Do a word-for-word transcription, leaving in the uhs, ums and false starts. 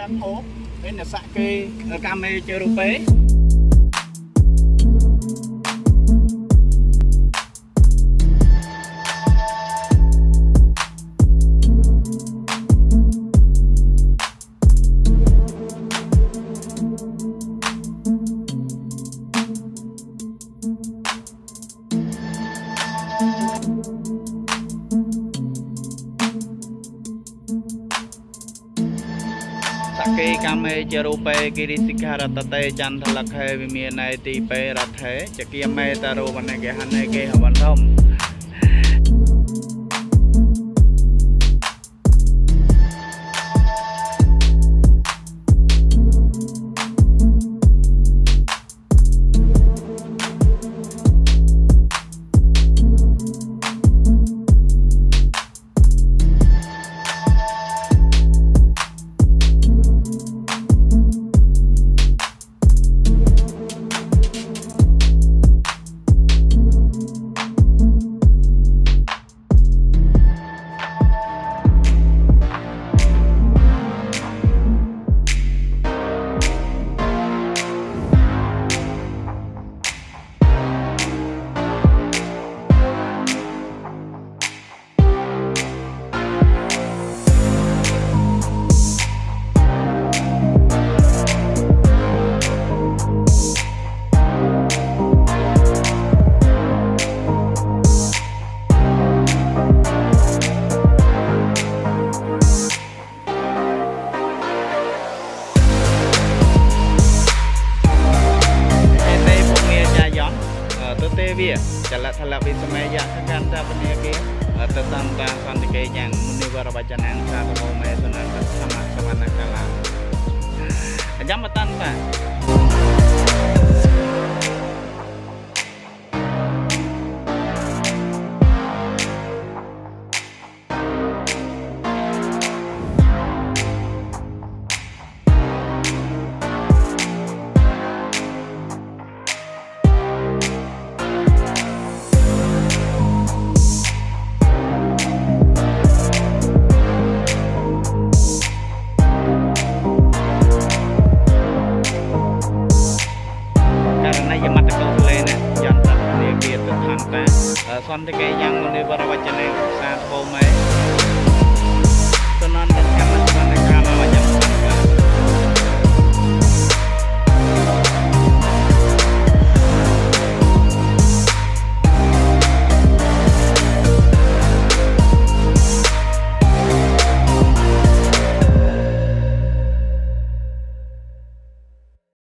khám hố bên là sạ kê cam mê chơi rô pé. Cái cam mê chè rô pe kia đi xích hà ra ta tê chăn thật là khê vì miền này tì pe ra thế chè kia mê ta rô bên này cái hành này kia hả thông. Vì chả là thà là vì sao mẹ già các anh ta bên kia tất cả ta còn thì cái dạng muốn đi vào ra bacaan anh ta có mẹ cho nên tất cả mặt cho anh ta là dám mà tan ta.